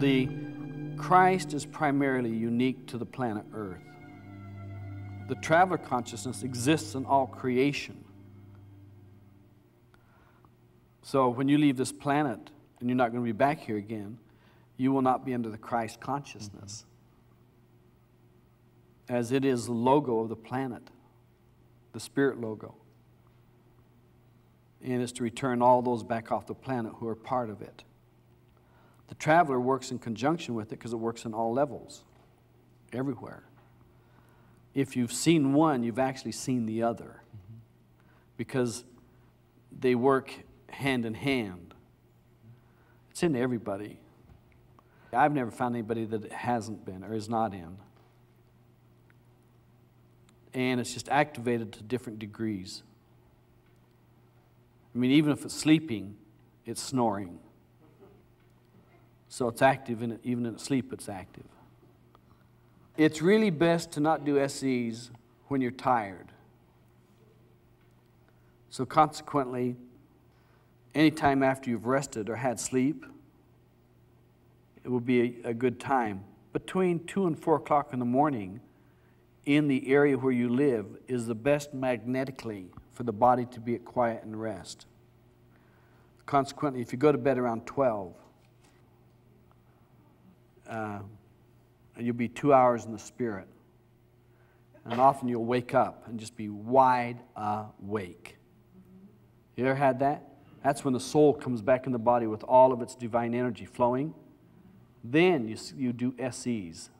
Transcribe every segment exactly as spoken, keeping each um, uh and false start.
the Christ is primarily unique to the planet Earth. The traveler consciousness exists in all creation. So when you leave this planet and you're not going to be back here again, you will not be under the Christ consciousness, mm-hmm. as it is the logo of the planet, the spirit logo. And it's to return all those back off the planet who are part of it. The traveler works in conjunction with it because it works in all levels, everywhere. If you've seen one, you've actually seen the other, mm-hmm. because they work hand in hand. It's in everybody. I've never found anybody that it hasn't been or is not in. And it's just activated to different degrees. I mean, even if it's sleeping, it's snoring. So it's active, in it, even in sleep it's active. It's really best to not do S Es when you're tired. So consequently, anytime after you've rested or had sleep, it will be a, a good time. Between two and four o'clock in the morning, in the area where you live, is the best magnetically for the body to be at quiet and rest. Consequently, if you go to bed around twelve, uh, you'll be two hours in the spirit. And often you'll wake up and just be wide awake. You ever had that? That's when the soul comes back in the body with all of its divine energy flowing. Then you, you do S Es.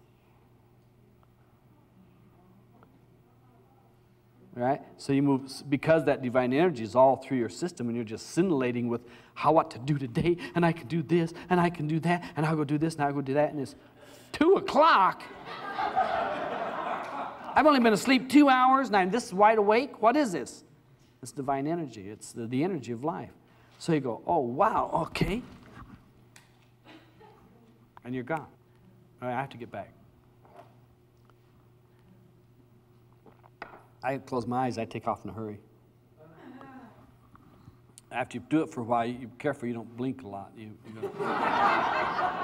Right? So you move, because that divine energy is all through your system and you're just scintillating with how what to do today, and I can do this, and I can do that, and I'll go do this, and I'll go do that, and it's two o'clock. I've only been asleep two hours, and I'm this wide awake. What is this? It's divine energy. It's the, the energy of life. So you go, oh, wow, okay. And you're gone. All right, I have to get back. I close my eyes, I take off in a hurry. After you do it for a while, you be careful you don't blink a lot. You, you